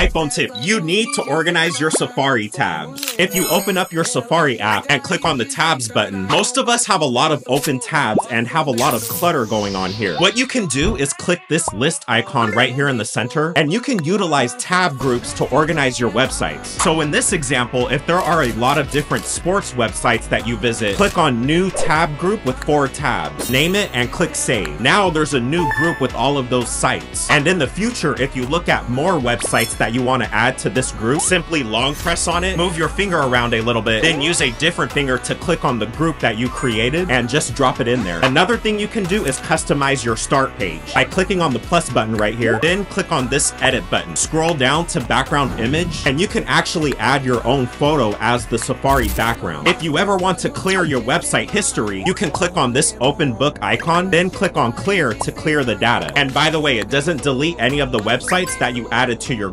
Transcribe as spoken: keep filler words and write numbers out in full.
iPhone tip, you need to organize your Safari tabs. If you open up your Safari app and click on the tabs button, most of us have a lot of open tabs and have a lot of clutter going on here. What you can do is click this list icon right here in the center, and you can utilize tab groups to organize your websites. So in this example, if there are a lot of different sports websites that you visit, click on new tab group with four tabs, name it, and click save. Now there's a new group with all of those sites. And in the future, if you look at more websites that you want to add to this group, simply long press on it, move your finger around a little bit, then use a different finger to click on the group that you created and just drop it in there. Another thing you can do is customize your start page by clicking on the plus button right here, then click on this edit button. Scroll down to background image, and you can actually add your own photo as the Safari background. If you ever want to clear your website history, you can click on this open book icon, then click on clear to clear the data. And by the way, it doesn't delete any of the websites that you added to your